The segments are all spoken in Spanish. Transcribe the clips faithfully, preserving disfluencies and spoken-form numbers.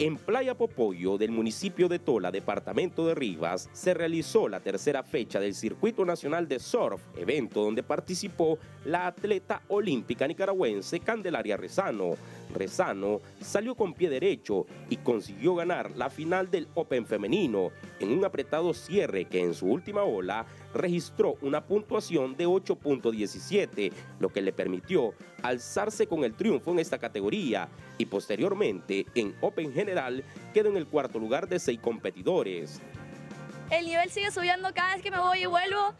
En Playa Popoyo del municipio de Tola, departamento de Rivas, se realizó la tercera fecha del Circuito Nacional de Surf, evento donde participó la atleta olímpica nicaragüense Candelaria Resano. Resano salió con pie derecho y consiguió ganar la final del Open femenino en un apretado cierre que en su última ola registró una puntuación de ocho punto diecisiete, lo que le permitió alzarse con el triunfo en esta categoría y posteriormente en Open general quedó en el cuarto lugar de seis competidores. El nivel sigue subiendo cada vez que me voy y vuelvo,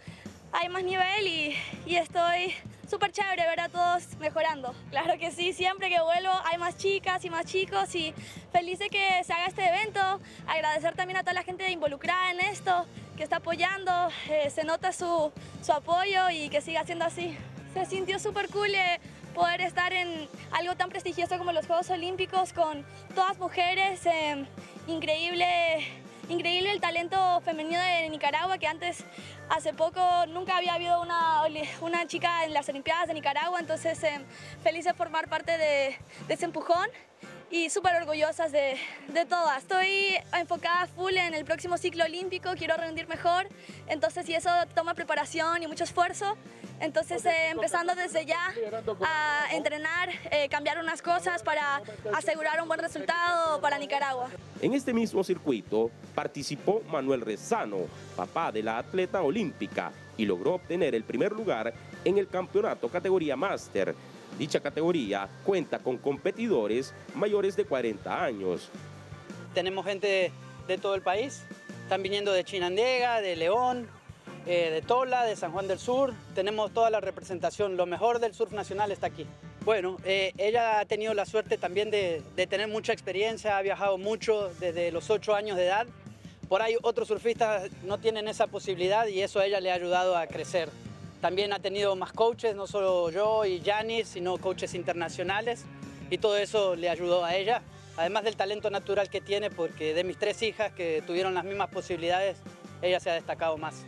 hay más nivel y, y estoy súper chévere ver a todos mejorando. Claro que sí, siempre que vuelvo hay más chicas y más chicos y feliz de que se haga este evento. Agradecer también a toda la gente involucrada en esto, que está apoyando, eh, se nota su, su apoyo y que siga siendo así. Se sintió súper cool eh, poder estar en algo tan prestigioso como los Juegos Olímpicos con todas mujeres, eh, increíble. Increíble el talento femenino de Nicaragua, que antes, hace poco, nunca había habido una, una chica en las Olimpiadas de Nicaragua, entonces eh, feliz de formar parte de, de ese empujón y súper orgullosas de, de todas. Estoy enfocada full en el próximo ciclo olímpico, quiero rendir mejor, entonces y eso toma preparación y mucho esfuerzo, entonces eh, empezando desde ya a entrenar, eh, cambiar unas cosas para asegurar un buen resultado para Nicaragua. En este mismo circuito participó Manuel Resano, papá de la atleta olímpica, y logró obtener el primer lugar en el campeonato categoría máster. Dicha categoría cuenta con competidores mayores de cuarenta años. Tenemos gente de todo el país, están viniendo de Chinandega, de León, eh, de Tola, de San Juan del Sur. Tenemos toda la representación, lo mejor del surf nacional está aquí. Bueno, eh, ella ha tenido la suerte también de, de tener mucha experiencia, ha viajado mucho desde los ocho años de edad. Por ahí otros surfistas no tienen esa posibilidad y eso a ella le ha ayudado a crecer. También ha tenido más coaches, no solo yo y Yanis, sino coaches internacionales y todo eso le ayudó a ella. Además del talento natural que tiene, porque de mis tres hijas que tuvieron las mismas posibilidades, ella se ha destacado más.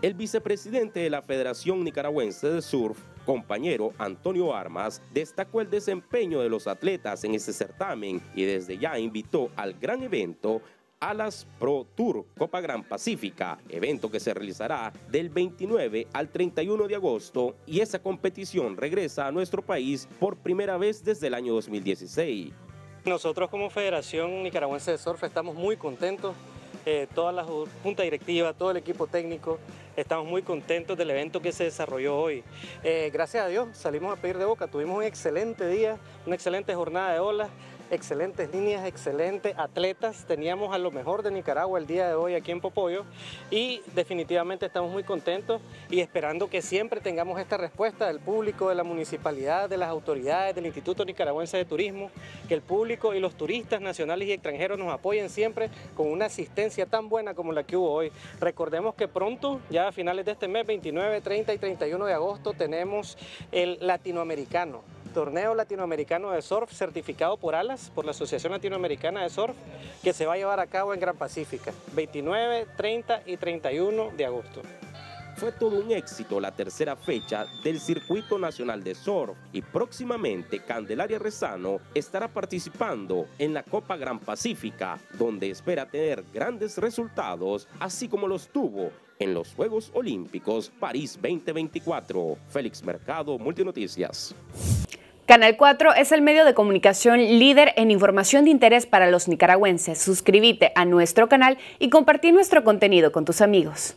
El vicepresidente de la Federación Nicaragüense de Surf, compañero Antonio Armas, destacó el desempeño de los atletas en este certamen y desde ya invitó al gran evento Alas Pro Tour Copa Gran Pacífica, evento que se realizará del veintinueve al treinta y uno de agosto y esa competición regresa a nuestro país por primera vez desde el año dos mil dieciséis. Nosotros como Federación Nicaragüense de Surf estamos muy contentos. Eh, toda la junta directiva, todo el equipo técnico, estamos muy contentos del evento que se desarrolló hoy. Eh, gracias a Dios salimos a pedir de boca, tuvimos un excelente día, una excelente jornada de olas, excelentes líneas, excelentes atletas, teníamos a lo mejor de Nicaragua el día de hoy aquí en Popoyo y definitivamente estamos muy contentos y esperando que siempre tengamos esta respuesta del público, de la municipalidad, de las autoridades, del Instituto Nicaragüense de Turismo, que el público y los turistas nacionales y extranjeros nos apoyen siempre con una asistencia tan buena como la que hubo hoy. Recordemos que pronto, ya a finales de este mes, veintinueve, treinta y treinta y uno de agosto, tenemos el latinoamericano. Torneo Latinoamericano de Surf certificado por Alas, por la Asociación Latinoamericana de Surf, que se va a llevar a cabo en Gran Pacífica, veintinueve, treinta y treinta y uno de agosto. Fue todo un éxito la tercera fecha del Circuito Nacional de Surf y próximamente Candelaria Resano estará participando en la Copa Gran Pacífica, donde espera tener grandes resultados, así como los tuvo en los Juegos Olímpicos París veinte veinticuatro. Félix Mercado, Multinoticias. Canal cuatro es el medio de comunicación líder en información de interés para los nicaragüenses. Suscríbete a nuestro canal y compartí nuestro contenido con tus amigos.